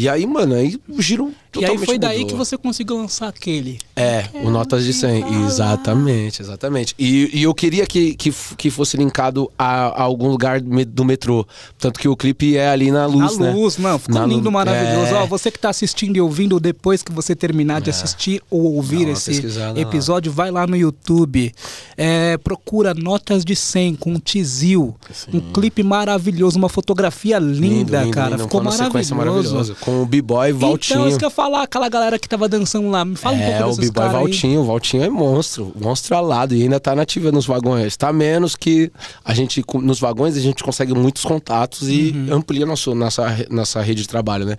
E aí, mano, aí o giro totalmente. E aí foi daí mudou. Que você conseguiu lançar aquele. O Notas de 100. Falar. Exatamente, exatamente. E eu queria que fosse linkado a algum lugar do metrô. Tanto que o clipe é ali na luz, né? Na luz, mano. Ficou lindo, maravilhoso. Ó, você que tá assistindo e ouvindo, depois que você terminar de assistir ou ouvir esse episódio, vai lá no YouTube. Procura Notas de 100 com o Tiziu. Assim. Um clipe maravilhoso, uma fotografia linda, cara. Lindo. Ficou maravilhoso. Com o B-Boy Valtinho. Então, isso que eu ia falar, aquela galera que tava dançando lá. Me fala um pouco desses caras. É, o B-Boy Valtinho. O Valtinho é monstro. Monstro alado. E ainda tá nativa nos vagões. Tá menos que a gente... Nos vagões a gente consegue muitos contatos e amplia nossa rede de trabalho, né?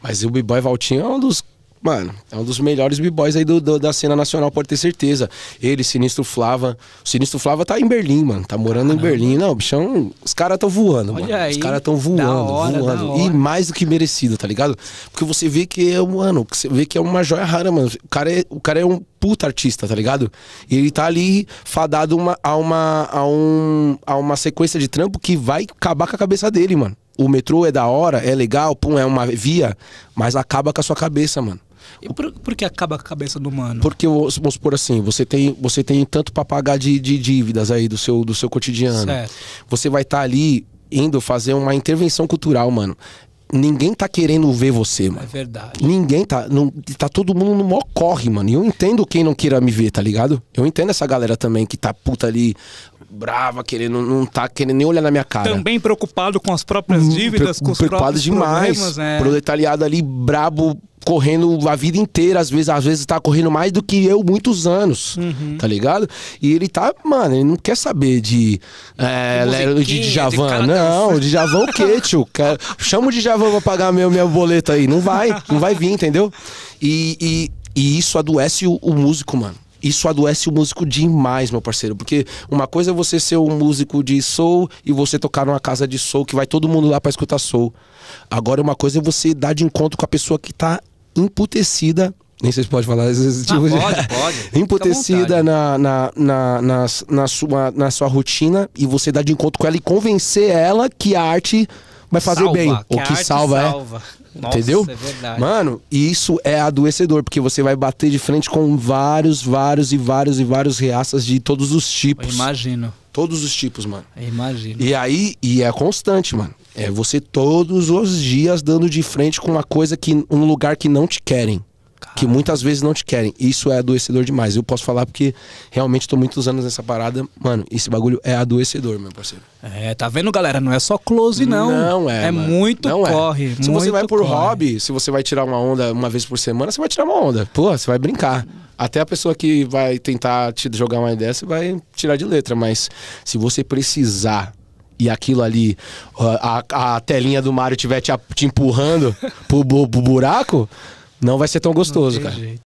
Mas o B-Boy Valtinho é um dos... Mano, é um dos melhores b-boys aí da cena nacional, pode ter certeza. Ele, Sinistro Flava. O Sinistro Flava tá em Berlim, mano. Tá morando em Berlim. Não, bichão, os caras tão voando, mano. Aí, os caras tão voando. E mais do que merecido, tá ligado? Porque você vê que é, mano, você vê que é uma joia rara, mano. O cara é um puta artista, tá ligado? E ele tá ali fadado a uma sequência de trampo que vai acabar com a cabeça dele, mano. O metrô é da hora, é legal, pum, é uma via, mas acaba com a sua cabeça, mano. E por que acaba com a cabeça do mano? Porque, vamos supor assim, você tem tanto pra pagar de dívidas aí do seu cotidiano. Certo. Você vai estar ali indo fazer uma intervenção cultural, mano. Ninguém tá querendo ver você, mano. É verdade. Ninguém tá... Não, tá todo mundo no maior corre, mano. E eu entendo quem não queira me ver, tá ligado? Eu entendo essa galera também que tá puta ali... brava, querendo, não tá querendo nem olhar na minha cara. Também preocupado com as próprias dívidas, com os próprios problemas, né? Proletariado ali, brabo, correndo a vida inteira, às vezes tá correndo mais do que eu, muitos anos, tá ligado? E ele tá, mano, ele não quer saber de Dijavan, não, Dijavan o quê, tio? Chama o Dijavan pra pagar minha boleta aí, não vai vir, entendeu? E isso adoece o músico, mano. Isso adoece o músico demais, meu parceiro. Porque uma coisa é você ser um músico de soul e você tocar numa casa de soul que vai todo mundo lá pra escutar soul. Agora uma coisa é você dar de encontro com a pessoa que tá emputecida. Nem sei se pode falar esse tipo de... Pode. Emputecida na sua rotina, e você dar de encontro com ela e convencer ela que a arte vai fazer bem. Ou que salva. Nossa, entendeu? É verdade. Mano, isso é adoecedor, porque você vai bater de frente com vários reaças de todos os tipos. Eu imagino. Todos os tipos, mano. Eu imagino. E aí, e é constante, mano. É você todos os dias dando de frente com uma coisa que, um lugar que não te querem. Caramba. Que muitas vezes não te querem. Isso é adoecedor demais. Eu posso falar porque realmente tô muitos anos nessa parada. Mano, esse bagulho é adoecedor, meu parceiro. Tá vendo, galera? Não é só close, não. Não é, mano. Muito não corre. É. Se muito você vai por corre. Hobby, se você vai tirar uma onda uma vez por semana, você vai tirar uma onda. Pô, você vai brincar. Até a pessoa que vai tentar te jogar uma ideia, você vai tirar de letra. Mas se você precisar... e aquilo ali, a telinha do Mario estiver te empurrando pro buraco... Não vai ser tão gostoso, cara. Jeito.